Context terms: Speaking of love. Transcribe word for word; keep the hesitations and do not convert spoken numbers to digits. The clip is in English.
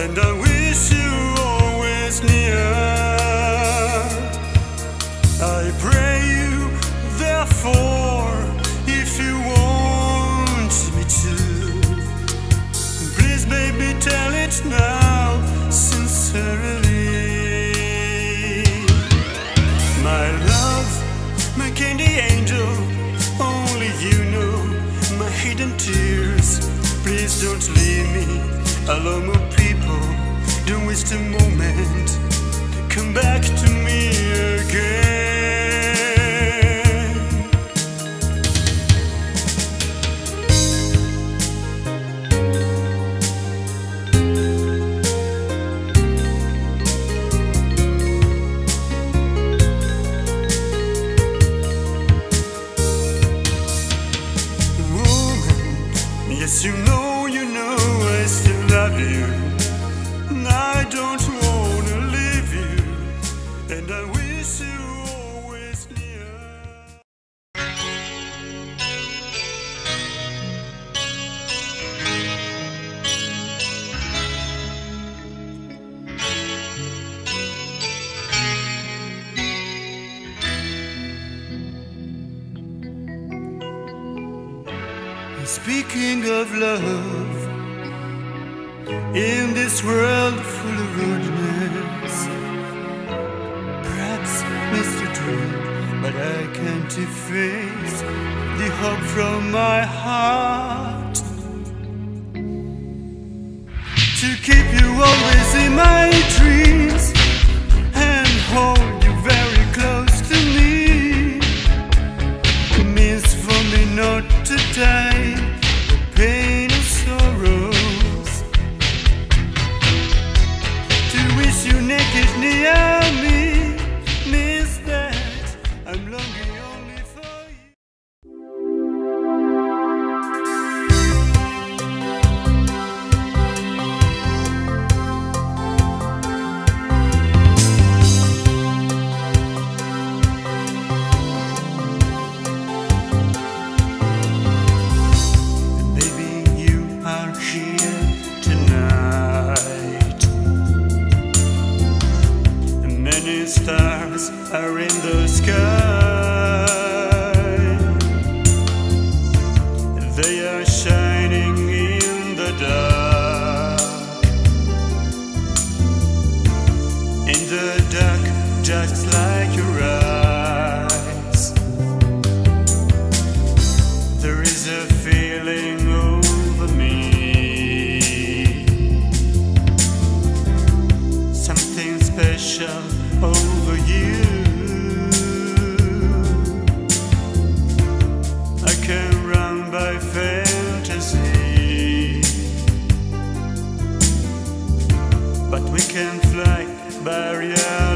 and I wish you always near. I pray you, therefore, if you want me to, please, baby, tell it now, sincerely. My love, my candy angel, only you know my hidden tears. Please don't leave me, alone with people, don't waste a moment, come back to me again. Woman, yes you know, I don't wanna leave you, and I wish you always near. Speaking of love, in this world full of rudeness, perhaps Mister Drew, but I can't efface the hope from my heart to keep you always in my dreams and hold you very close to me. It means for me not to die the pain and sorrow, wish you naked near me, means that I'm longing only for you. And baby, you are here tonight. Many stars are in the sky, they are shining in the dark. In the dark, just like your eyes, there is a feeling over me, something special over you. I can run by fantasy, but we can fly by reality.